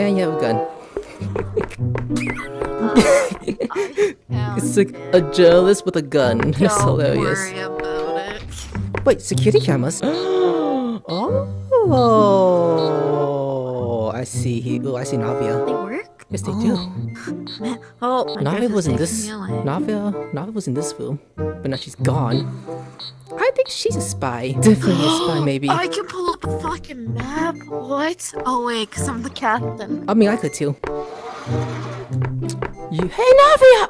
And you have a gun. It's like a journalist with a gun. It's hilarious. Don't worry about it. Wait, security cameras? Oh, I see. Oh, I see Navia. They work? Yes, they do. Oh, Navia was in this. Navia was in this film, but now she's gone. I think she's a spy. Definitely a spy, maybe. I can pull up a fucking map. What? Oh wait, cause I'm the captain. I mean, I could too. You. Hey, Navia!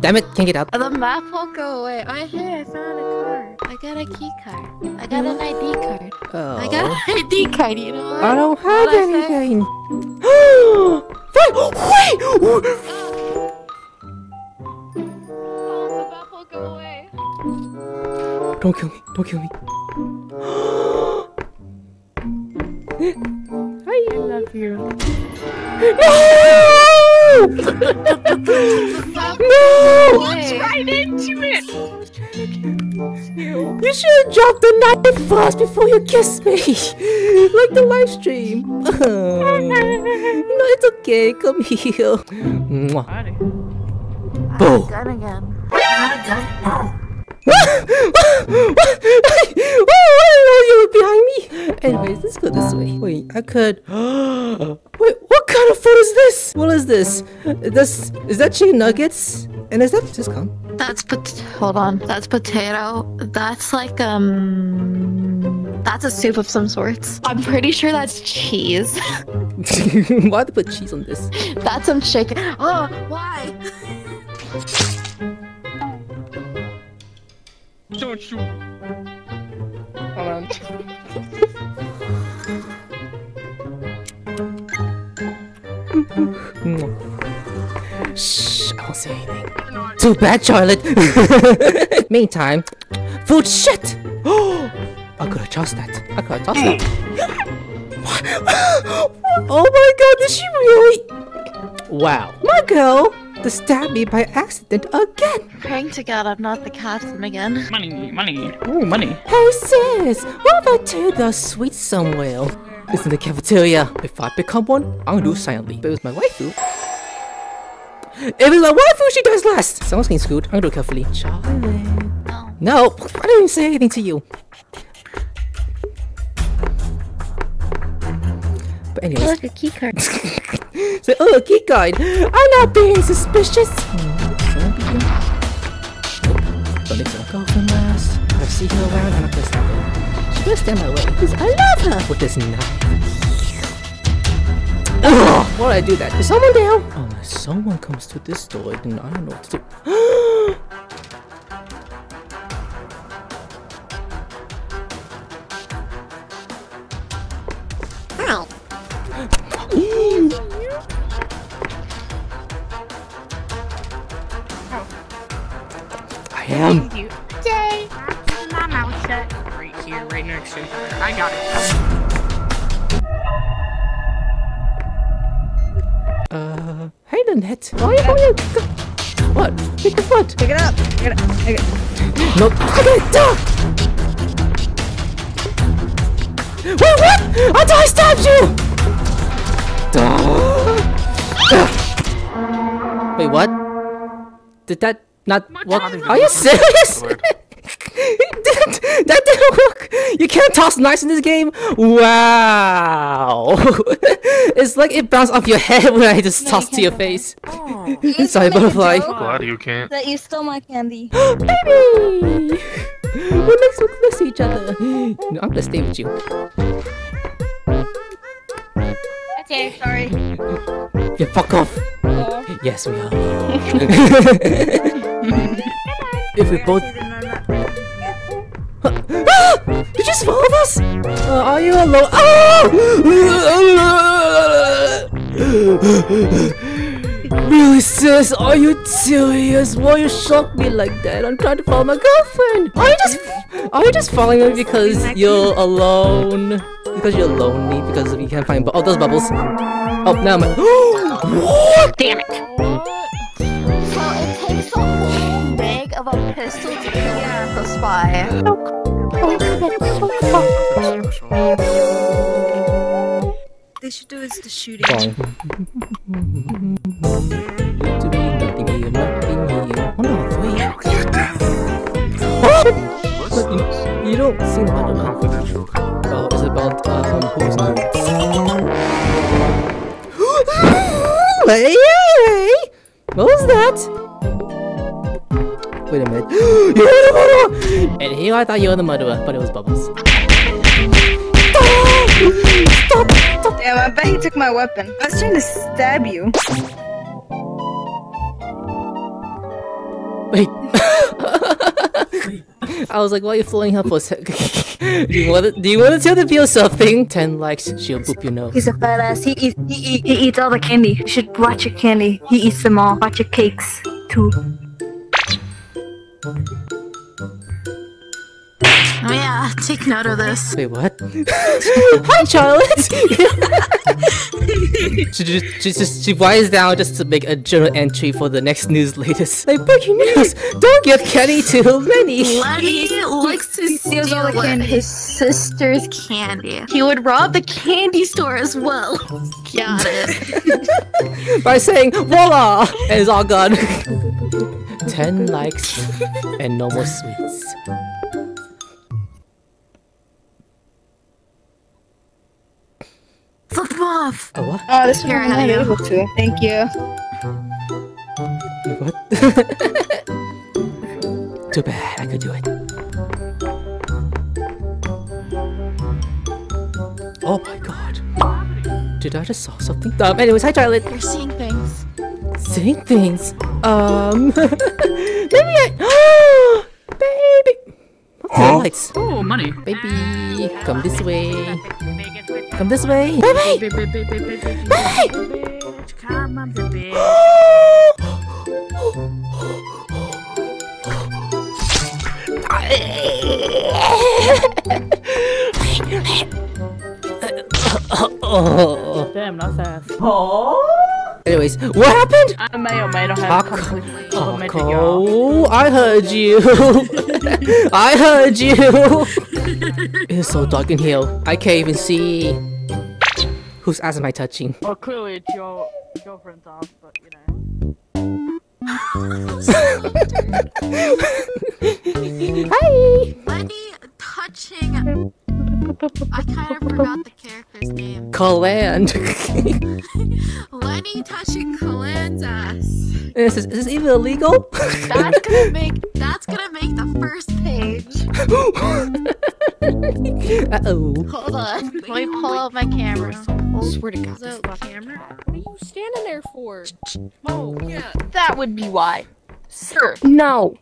Damn it! Can't get out. The map won't go away. Oh hey, I found a card. I got a key card. I got an ID card. Oh. I got an ID card. You know what? I don't have anything. Wait! The map won't go away. Don't kill me! Don't kill me! I love you. No! No! Walked right into it. You should have dropped the knife first before you kissed me, like the live stream. No, it's okay. Come here. Boom. Gun again. I oh, you behind me. Anyways, let's go this way. Wait, I could. Wait, what kind of food is this? What is this? This is that chicken nuggets? And is that just come? That's hold on. That's potato. That's like that's a soup of some sorts. I'm pretty sure that's cheese. Why'd they put cheese on this? That's some chicken. Oh, why? Don't shoot. Hold on. Shh, I won't say anything. Too bad, Charlotte. Meantime, food shit. Oh, I could have tossed that. I could have tossed that. Oh my God, did she really? Wow. My girl. To stab me by accident again. Praying to God I'm not the captain again. Money, money, ooh, money. Hey sis, what about to the sweet somewhere? It's in the cafeteria. If I become one, I'm gonna do it silently. But it was my waifu. If it's my waifu, she dies last. Someone's getting screwed. I'm gonna do it carefully. Charlotte. No, I didn't even say anything to you. But anyways. Look, a key card. So, oh, key card. I'm not being suspicious. Don't make her go from last. I see her around and I'm gonna stop her. She's gonna stand my way because I love her. With this knife. Ugh! Why did I do that? Is someone down? Unless someone comes to this door, then I don't know what to do. I am. Day. My mouth shut. Right here, right next to you. I got it. Hey, Lynette. What? Pick your foot. Pick it up. Pick it up. Pick it up. Nope. I got a duck. Wait, what? I thought I stabbed you. Duh. Wait, what? Did that? Not what? Are you serious? That didn't work. You can't toss knives in this game. Wow. It's like it bounced off your head when I just tossed to your face. Oh. Sorry, butterfly. Glad you can't. That you stole my candy. Baby, we're next so close to each other. No, I'm gonna stay with you. Okay, sorry. Yeah, fuck off. Oh. Yes, we are. If we both... Did you just follow us? Are you alone? Oh! Really sis, are you serious? Why you shock me like that? I'm trying to follow my girlfriend. Are you just following me because you're alone? Because you're lonely? Because you can't find... Oh, those bubbles. Oh, now my... What? Damn it. Of a pistol to clear the spy. they should do is the shooting. You don't seem hot enough. Oh, it's about poisoning. Hey, hey! What was that? Wait a minute. You're the murderer! And here I thought you were the murderer, but it was Bubbles. Stop! Stop! Damn, I bet he took my weapon. I was trying to stab you. Wait. I was like, why are you fooling up for a second? Do you want to tell the people something? 10 likes, she'll boop your nose. He's a badass. He eats all the candy. You should watch your candy. He eats them all. Watch your cakes, too. Oh yeah, take note of this. Wait, what? Hi, Charlotte! She winds down just to make a journal entry for the next news latest. Like, breaking news! Don't give Kenny too many! Lenny likes to steal all the candy. His sister's candy. He would rob the candy store as well. Got it. By saying, voila! And it's all gone. 10 likes and no more sweets. Flip them off! Oh, what? Oh, this one I'm not able to. Thank you. What? Too bad, I could do it. Oh my god. Did I just saw something? Anyways, hi Charlotte! You're seeing things. Seeing things? Maybe I... Baby! What's the lights? Oh, money. Baby, come this way. Come this way. Baby! Baby! Baby! Damn, not fast. Anyways, what happened? I may or may not have completely automated you off. I heard you. I heard you. It's so dark in here. I can't even see. Whose ass am I touching? Well, clearly it's your girlfriend's ass, but you know. Hi. Lenny touching. I kind of forgot the character's name. Coland. Lenny touching Coland's ass. Is this even illegal? That's gonna make the first page. Hold on. Let me pull out my camera. I swear to God, this camera. What are you standing there for? Oh yeah. That would be why. Sir. No.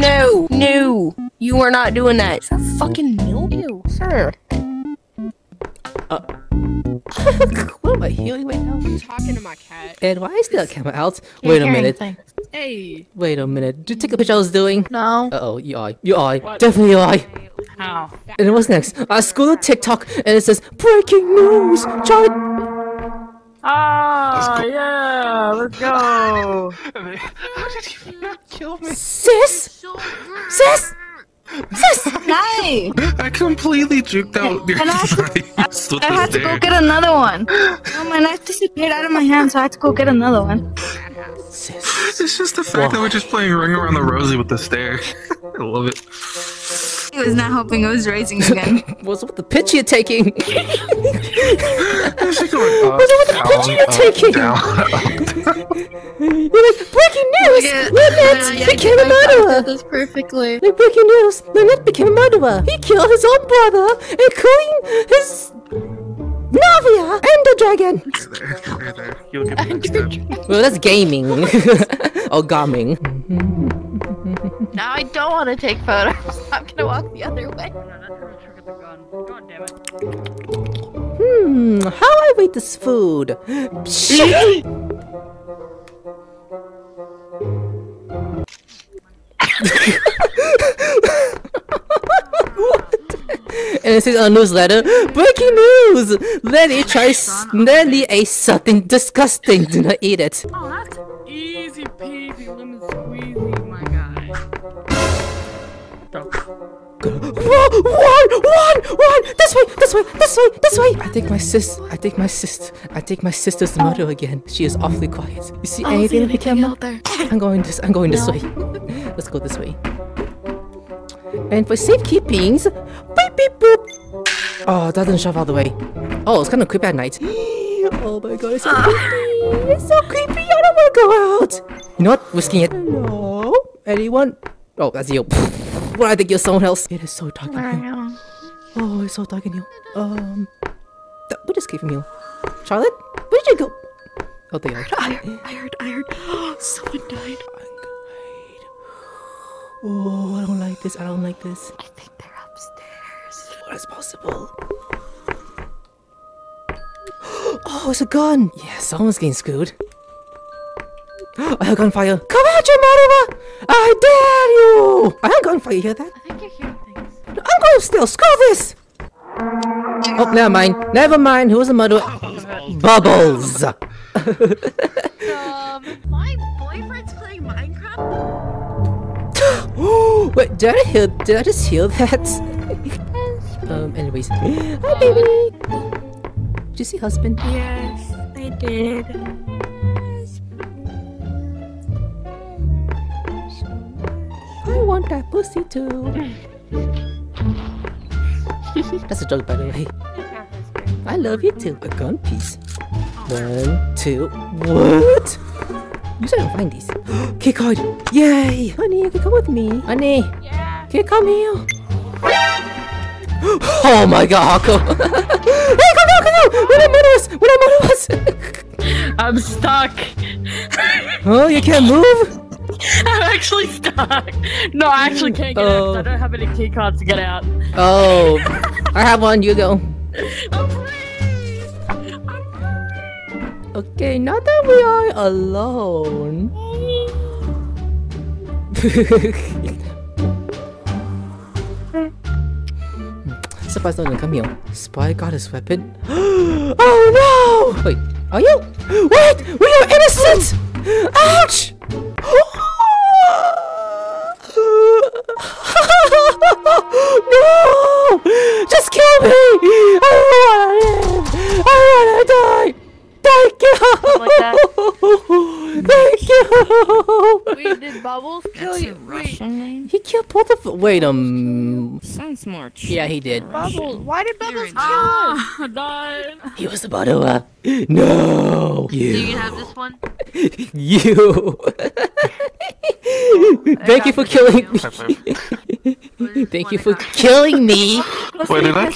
No, no, you are not doing that. It's a fucking mildew, sir. What am I healing right now? I'm talking to my cat. And why is the camera out? Wait a minute. Hey. Wait a minute. Did you take a picture I was doing? No. Uh-oh, you are. What? Definitely you are. How? And what's next? I scrolled TikTok and it says, breaking news, Charlie. Ah, yeah, let's go! How did he not kill me? Sis! Sis! Sis! Hi! I completely juked out your I had to go get another one. Oh, my knife disappeared out of my hand, so I had to go get another one. Sis. It's just the fact that we're just playing Ring Around the Rosie with the stare. I love it. He was not hoping it was raising again. What's up with the pitch you're taking? What's up with the pitch you're taking? You're like, breaking news! Lynette became a murderer! This perfectly. Like, breaking news! Lynette became a murderer! He killed his own brother, including his... Navi! Ender Dragon! There. You'll get me. Well, that's gaming. Or gumming. Now I don't want to take photos. I'm gonna walk the other way. God damn it. Hmm, how I rate this food? And it says on newsletter, breaking news! Lenny tries Lenny ate something disgusting. Do not eat it. Oh, that's easy peasy lemon squeezy, my guy. One! This way! I think my sister's the murderer again. She is awfully quiet. You see anything in the camera? I'm going this way. Let's go this way. And for safekeepings, beep beep boop. Oh, that didn't shove all the way. Oh, it's kind of creepy at night. Oh my god, it's so creepy. It's so creepy. I don't want to go out. You know what? Risking it. Hello? Anyone? Oh, that's you. Well, I think you're someone else. It is so dark in here. Oh, it's so dark in here. We just came from here. Charlotte, where did you go? Oh, there you are. I heard. Oh, someone died. Oh, I don't like this. I think they're upstairs. What is possible? Oh, it's a gun. Yeah, someone's getting screwed. I heard gunfire. Come out, you murderer! I dare you! I heard gunfire. You hear that? I think you're hearing things. I'm going upstairs. Screw this! Oh, never mind. Who's the murderer? Bubbles. My boyfriend's playing Minecraft. Wait, did I just hear that? Anyways. Hi, baby! Did you see husband? Yes, I did. I want that pussy too. That's a joke, by the way. I love you too. A gun piece. One, two, what? You said I can find these. Keycard! Yay! Honey, you can come with me. Honey! Yeah? Can you come here? Oh my god, Hako! Hey, come out! We're not murderers! I'm stuck! Oh, you can't move? I'm actually stuck! No, I actually can't get out. I don't have any keycards to get out. Oh. I have one, you go. Okay, now that we are alone. Surprise, don't even come here. Spy got his weapon. Oh no! Wait, are you? Wait! We are innocent! Ouch! No! Just kill me! I don't wanna die! Thank you! Like Thank you! Wait, did Bubbles kill you? Wait. He killed both of them. Wait, Sounds more true. Yeah, he did. Bubbles, why did Bubbles kill him? He was the murderer. No! You. Do you have this one? You! Thank you for killing me. Thank you for killing me! Wait, did I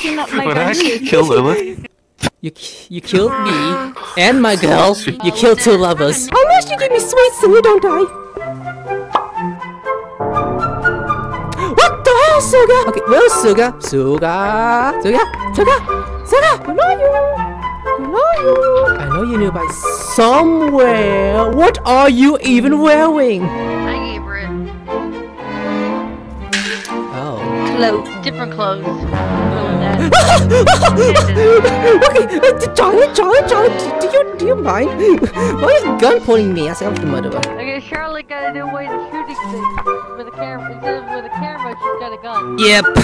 kill Lilith? You killed me and my girl. You killed two lovers. Unless you give me sweets and you don't die. What the hell, Suga? Okay, where's Suga? Suga! I know you. I know you knew by somewhere. What are you even wearing? I gave her it. Oh. Clothes. Different clothes. Okay, Charlotte, do you mind? Why is gun pointing me as I'm the murderer? Okay, Charlotte got a new way of shooting things with a camera. Instead of with a camera, she's got a gun. Yep. you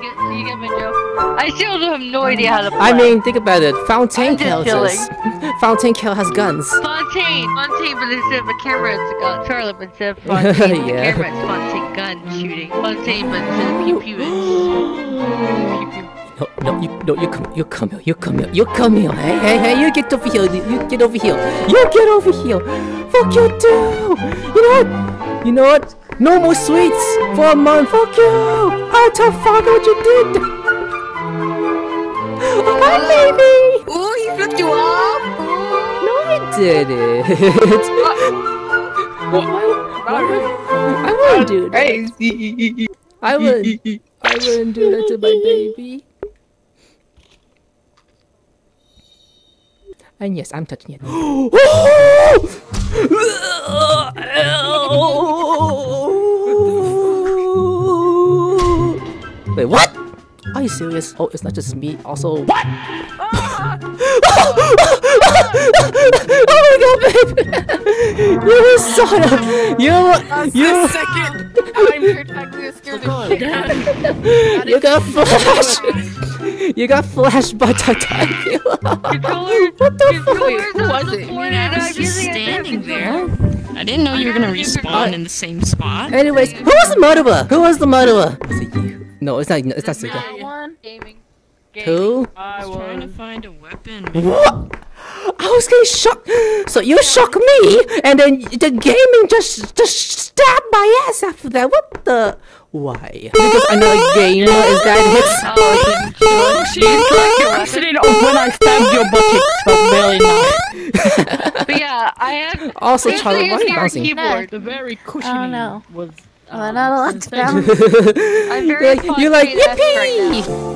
get my joke. I still have no idea how to play. I mean, think about it. Fontaine has guns. Fontaine, but instead of a camera, it's a gun. Charlotte, but instead of Fontaine, yeah. Camera, it's Fontaine gun shooting. Fontaine, but instead of pew pew. No, you come here. Hey, you get over here. Fuck you too. You know what? No more sweets for a month. Fuck you. I don't fuck what you did. Hi, baby. Oh, he flipped you off. No, I didn't. I wouldn't do that. I wouldn't do that to my baby. And yes, I'm touching it. Wait, what? Are you serious? Oh, it's not just me, also. What? Oh my god, babe! You were I'm Tartaglia scared as shit. You got flashed by Tartaglia. What the fuck? Was it? I was just standing there. I didn't know you were gonna respawn in the same spot. Anyways, who was the murderer? Who was the murderer? Is it you? No, it's not. It's not Suga. Who? I was trying to find a weapon. What? I was getting shocked. So you shocked me, and then the gaming just stabbed my ass after that. What the? Why? Because I know a gamer is that hits. She is like your accident of when I stabbed your bucket, but barely not. But yeah, I had also Charlotte bouncing keyboard. The very cushioning was. Not a lot to bounce. I'm very. You're like yippee.